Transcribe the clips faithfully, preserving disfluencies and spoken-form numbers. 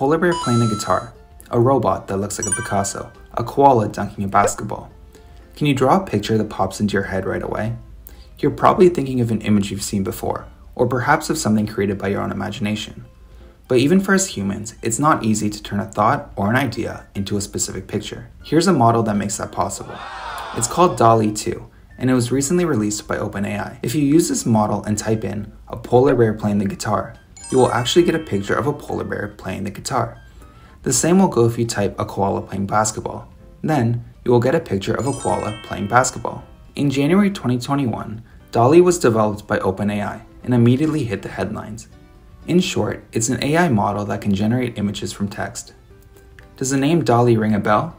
polar bear playing the guitar, a robot that looks like a Picasso, a koala dunking a basketball. Can you draw a picture that pops into your head right away? You're probably thinking of an image you've seen before, or perhaps of something created by your own imagination. But even for us humans, it's not easy to turn a thought or an idea into a specific picture. Here's a model that makes that possible. It's called DALL-E two, and it was recently released by OpenAI. If you use this model and type in a polar bear playing the guitar, you will actually get a picture of a polar bear playing the guitar. The same will go if you type a koala playing basketball. Then, you will get a picture of a koala playing basketball. In January twenty twenty-one, DALL-E was developed by OpenAI and immediately hit the headlines. In short, it's an A I model that can generate images from text. Does the name DALL-E ring a bell?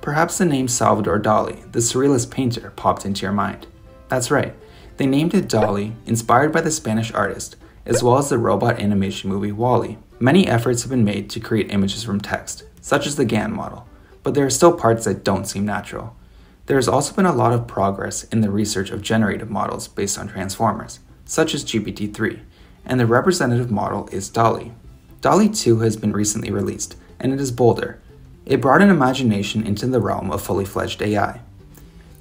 Perhaps the name Salvador Dalí, the surrealist painter, popped into your mind. That's right, they named it DALL-E, inspired by the Spanish artist, as well as the robot animation movie WALL-E. Many efforts have been made to create images from text, such as the GAN model, but there are still parts that don't seem natural. There has also been a lot of progress in the research of generative models based on transformers, such as G P T three, and the representative model is DALL-E. DALL-E two has been recently released, and it is bolder. It brought an imagination into the realm of fully fledged A I.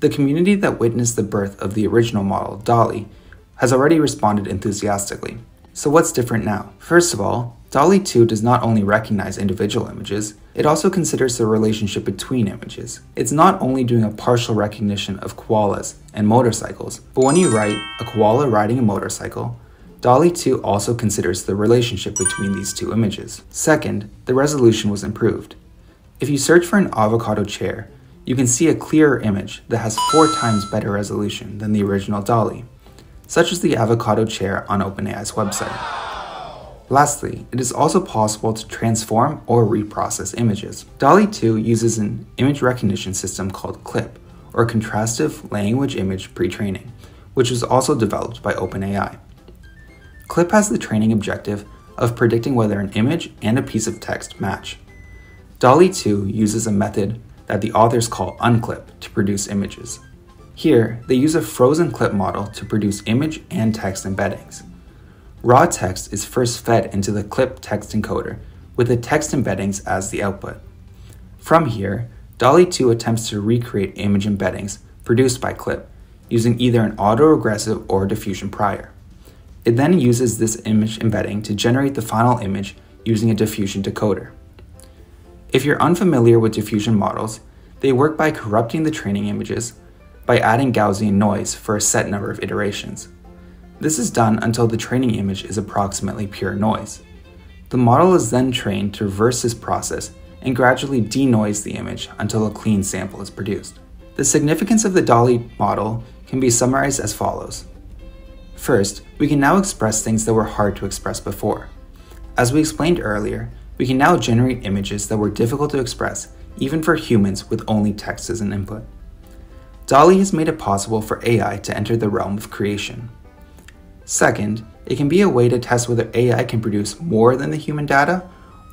The community that witnessed the birth of the original model, DALL-E, has already responded enthusiastically. So what's different now? First of all, DALL-E two does not only recognize individual images, it also considers the relationship between images. It's not only doing a partial recognition of koalas and motorcycles, but when you write a koala riding a motorcycle, DALL-E two also considers the relationship between these two images. Second, the resolution was improved. If you search for an avocado chair, you can see a clearer image that has four times better resolution than the original DALL-E, such as the avocado chair on OpenAI's website. Lastly, it is also possible to transform or reprocess images. DALL-E two uses an image recognition system called CLIP, or Contrastive Language Image Pre-Training, which was also developed by OpenAI. CLIP has the training objective of predicting whether an image and a piece of text match. DALL-E two uses a method that the authors call UnCLIP to produce images. Here, they use a frozen clip model to produce image and text embeddings. Raw text is first fed into the clip text encoder, with the text embeddings as the output. From here, DALL-E two attempts to recreate image embeddings produced by clip, using either an autoregressive or diffusion prior. It then uses this image embedding to generate the final image using a diffusion decoder. If you're unfamiliar with diffusion models, they work by corrupting the training images by adding Gaussian noise for a set number of iterations. This is done until the training image is approximately pure noise. The model is then trained to reverse this process and gradually denoise the image until a clean sample is produced. The significance of the DALL-E model can be summarized as follows. First, we can now express things that were hard to express before. As we explained earlier, we can now generate images that were difficult to express, even for humans with only text as an input. DALL-E has made it possible for A I to enter the realm of creation. Second, it can be a way to test whether A I can produce more than the human data,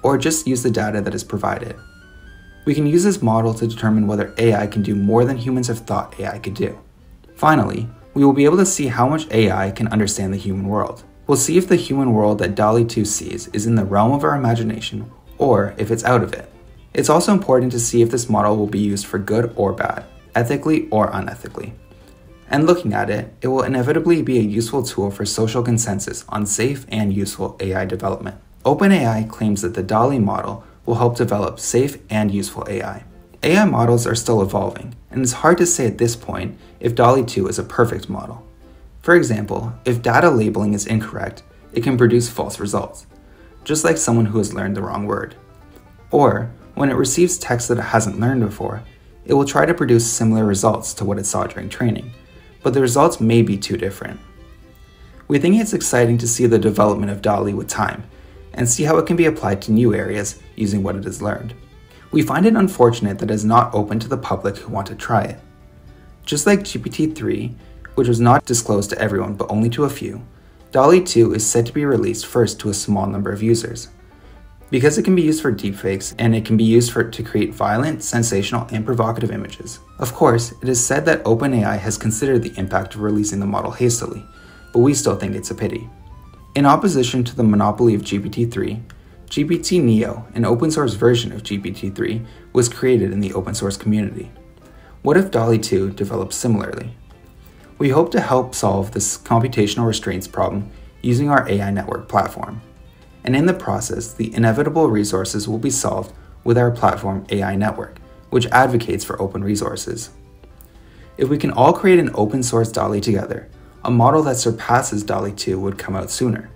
or just use the data that is provided. We can use this model to determine whether A I can do more than humans have thought A I could do. Finally, we will be able to see how much A I can understand the human world. We'll see if the human world that DALL-E two sees is in the realm of our imagination, or if it's out of it. It's also important to see if this model will be used for good or bad, ethically or unethically. And looking at it, it will inevitably be a useful tool for social consensus on safe and useful A I development. OpenAI claims that the DALL-E model will help develop safe and useful A I. A I models are still evolving, and it's hard to say at this point if DALL-E two is a perfect model. For example, if data labeling is incorrect, it can produce false results, just like someone who has learned the wrong word. Or, when it receives text that it hasn't learned before, it will try to produce similar results to what it saw during training, but the results may be too different. We think it's exciting to see the development of DALL-E with time, and see how it can be applied to new areas using what it has learned. We find it unfortunate that it is not open to the public who want to try it. Just like G P T three, which was not disclosed to everyone but only to a few, DALL-E two is said to be released first to a small number of users. Because it can be used for deepfakes, and it can be used for, to create violent, sensational, and provocative images. Of course, it is said that OpenAI has considered the impact of releasing the model hastily, but we still think it's a pity. In opposition to the monopoly of G P T three, G P T-Neo, an open source version of G P T three, was created in the open source community. What if DALL-E two develops similarly? We hope to help solve this computational restraints problem using our A I network platform. And in the process, the inevitable resources will be solved with our platform A I Network, which advocates for open resources. If we can all create an open source DALL-E together, a model that surpasses DALL-E two would come out sooner.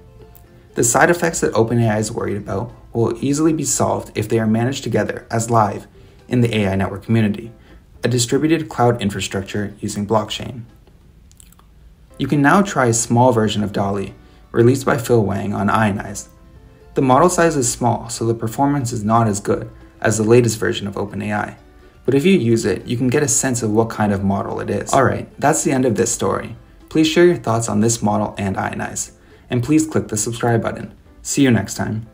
The side effects that OpenAI is worried about will easily be solved if they are managed together as live in the A I network community, a distributed cloud infrastructure using blockchain. You can now try a small version of DALL-E, released by Phil Wang on Ainize. The model size is small, so the performance is not as good as the latest version of OpenAI, but if you use it, you can get a sense of what kind of model it is. Alright, that's the end of this story. Please share your thoughts on this model and Ainize, and please click the subscribe button. See you next time.